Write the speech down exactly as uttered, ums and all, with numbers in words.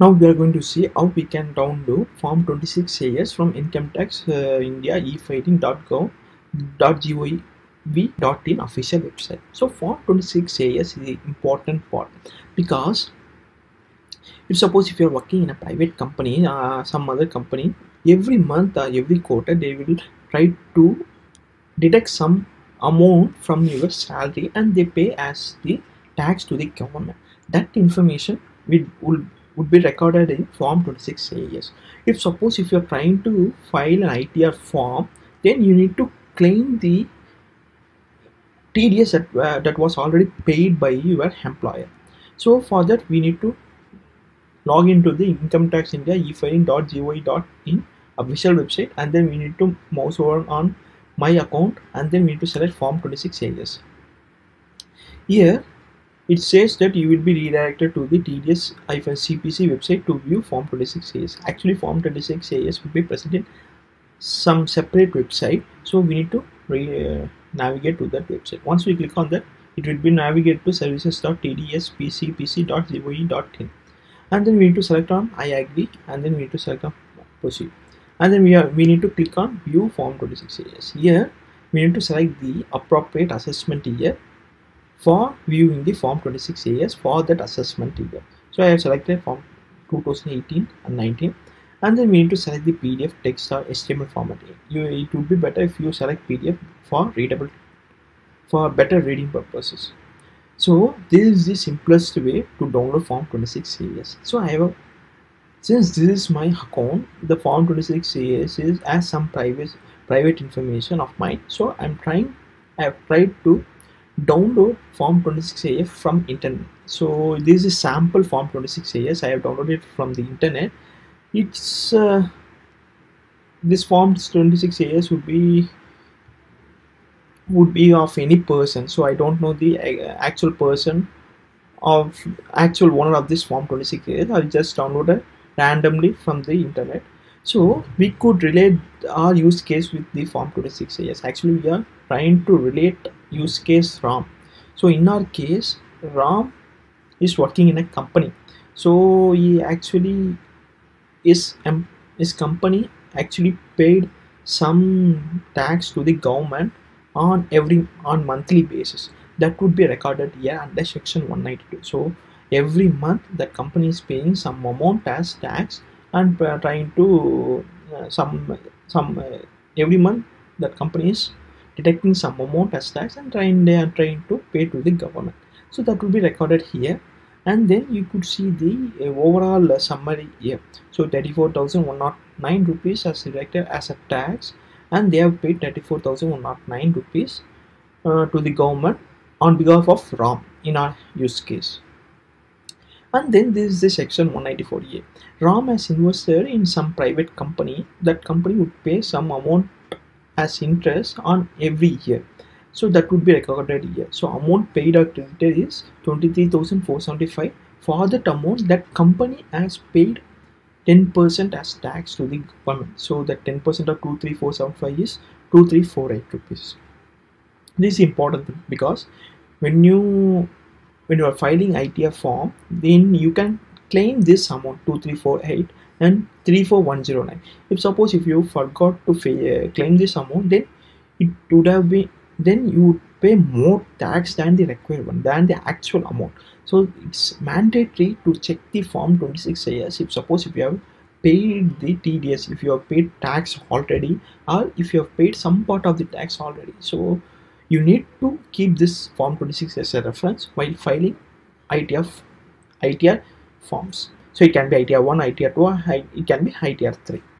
Now we are going to see how we can download Form twenty-six A S from Income Tax uh, India e filing dot gov dot in official website. So Form twenty-six A S is the important part, because if suppose if you are working in a private company, uh, some other company, every month or every quarter they will try to deduct some amount from your salary and they pay as the tax to the government. That information will will would be recorded in Form twenty-six A S. If suppose if you are trying to file an I T R form, then you need to claim the T D S that, uh, that was already paid by your employer. So for that we need to log into the Income Tax India e filing dot gov dot in official website, and then we need to mouse over on my account and then we need to select Form twenty-six A S. Here it says that you will be redirected to the T D S C P C website to view Form twenty-six A S. Actually Form twenty-six A S will be present in some separate website, so we need to re uh, navigate to that website. Once we click on that, it will be navigate to services dot T D S C P C dot gov dot in, and then we need to select on I agree, and then we need to select on proceed, and then we are we need to click on view Form twenty-six A S. Here we need to select the appropriate assessment year for viewing the Form twenty-six A S for that assessment year. So I have selected Form two thousand eighteen and nineteen, and then we need to select the P D F, text or H T M L format. You, it would be better if you select P D F for readable, for better reading purposes. So this is the simplest way to download Form twenty-six A S. So I have a, since this is my account, the Form twenty-six A S is as some private private information of mine. So I'm trying, I have tried to download Form twenty-six A S from internet. So this is sample Form twenty-six A S. I have downloaded it from the internet. It's uh, this Form twenty-six A S would be would be of any person. So I don't know the uh, actual person of actual owner of this Form twenty-six A S. I just downloaded randomly from the internet. So we could relate our use case with the Form twenty-six A S. Actually we are trying to relate use case ROM. So in our case, ROM is working in a company. So he actually is um, his company actually paid some tax to the government on every on monthly basis. That would be recorded here under section one ninety-two. So every month the company is paying some amount as tax, and uh, trying to uh, some some uh, every month that company is detecting some amount as tax and trying they are trying to pay to the government. So that will be recorded here, and then you could see the uh, overall uh, summary here. So thirty-four thousand one hundred nine rupees as deducted as a tax, and they have paid thirty-four thousand one hundred nine rupees uh, to the government on behalf of ROM in our use case. And then this is the section one ninety-four A. ROM has invested in some private company. That company would pay some amount as interest on every year, so that would be recorded here. So amount paid or credited is twenty-three thousand four hundred seventy-five. For that amount, that company has paid ten percent as tax to the government. So that ten percent of two three four seven five is two three four eight rupees. This is important because when you when you are filing I T R form, then you can claim this amount two three four eight and three four one zero nine. If suppose if you forgot to pay, uh, claim this amount, then it would have been then you would pay more tax than the required one, than the actual amount. So it's mandatory to check the Form twenty-six A S if suppose if you have paid the T D S, if you have paid tax already, or if you have paid some part of the tax already. So you need to keep this Form twenty-six as a reference while filing I T R forms. So it can be I T R one, I T R two, it can be I T R three.